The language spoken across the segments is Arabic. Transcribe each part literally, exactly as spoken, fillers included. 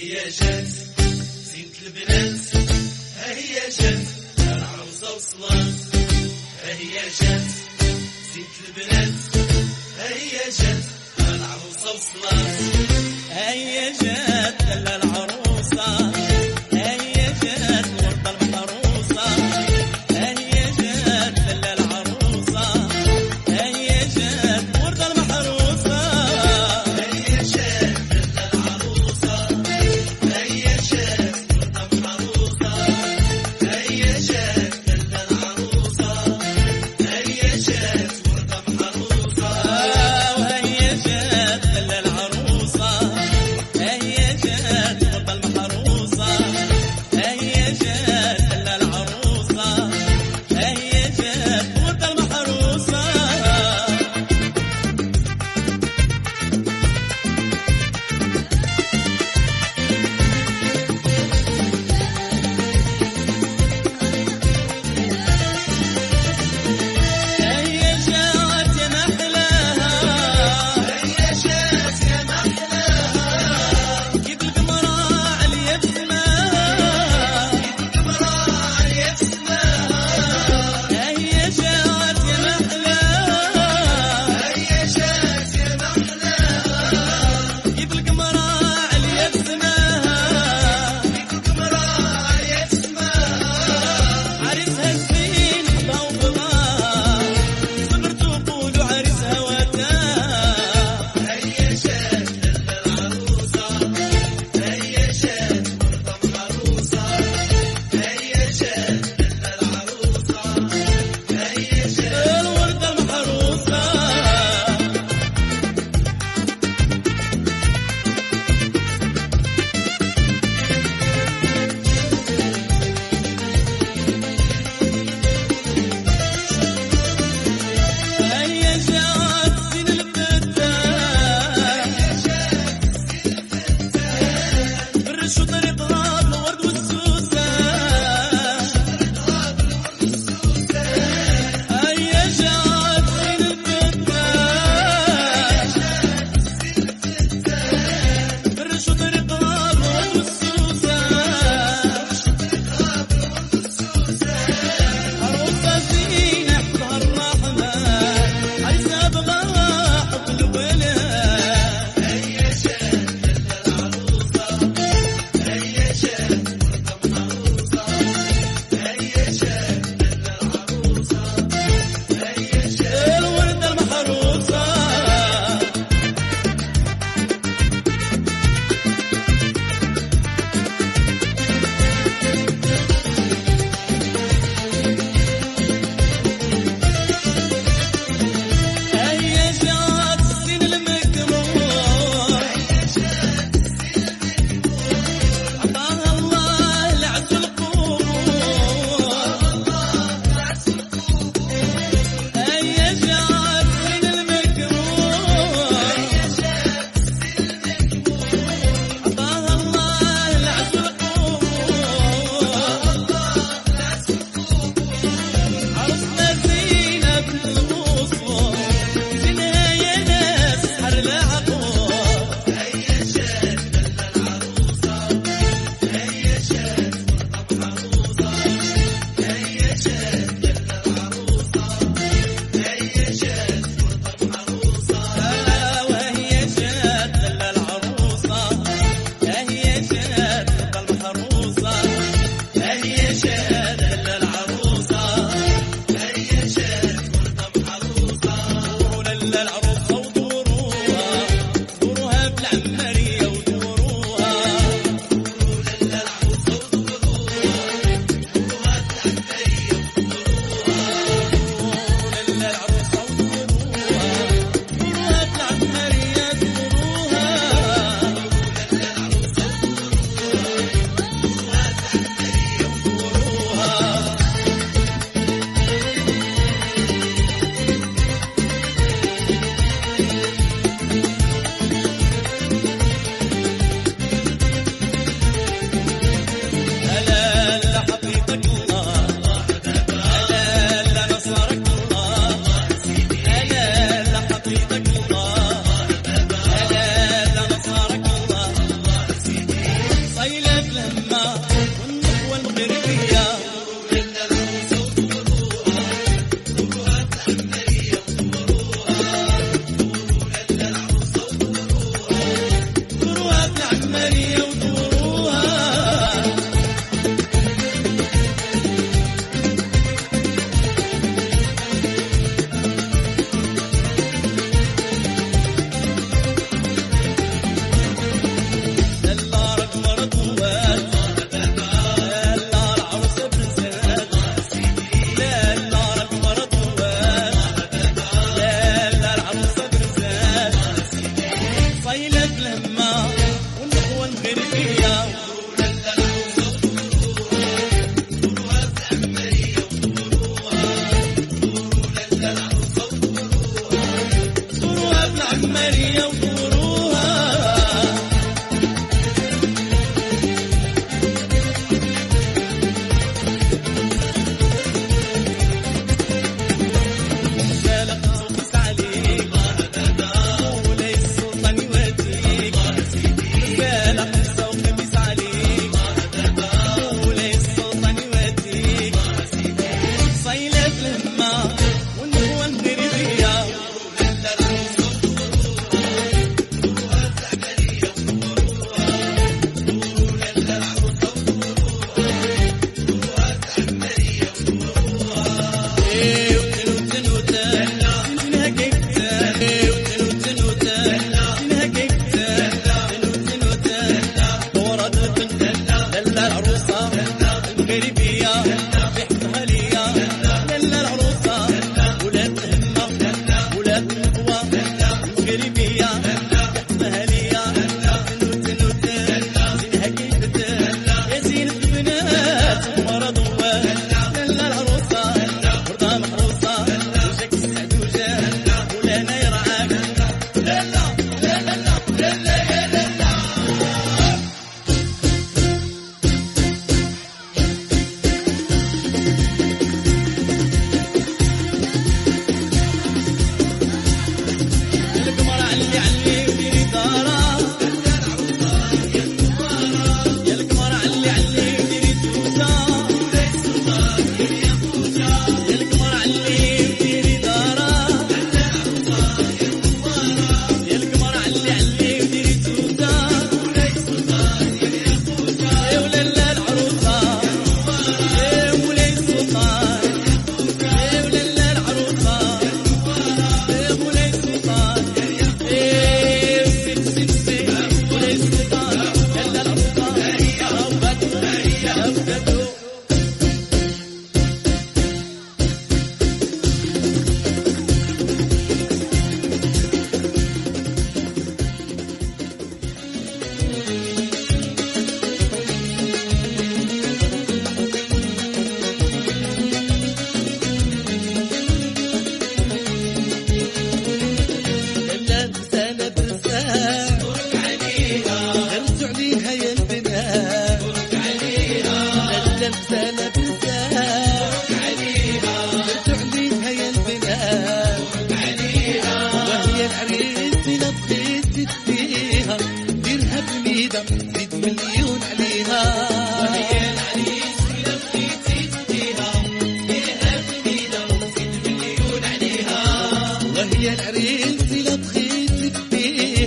هي جات زينة البنات، ها هي جات العروسة وصلات، ها هي جات زينة البنات، ها هي جات العروسة وصلات، ها هي جات العروسة، ها هي جات الورده المحروسة، ها هي جات العروسة، ها هي جات الورده المحروسة، ها هي جات العروسة، ها هي جات الورده المحروسة، ها هي جات العروسة، ها هي جات الورده المحروسة، ها هي جات العروسة، ها هي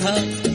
لها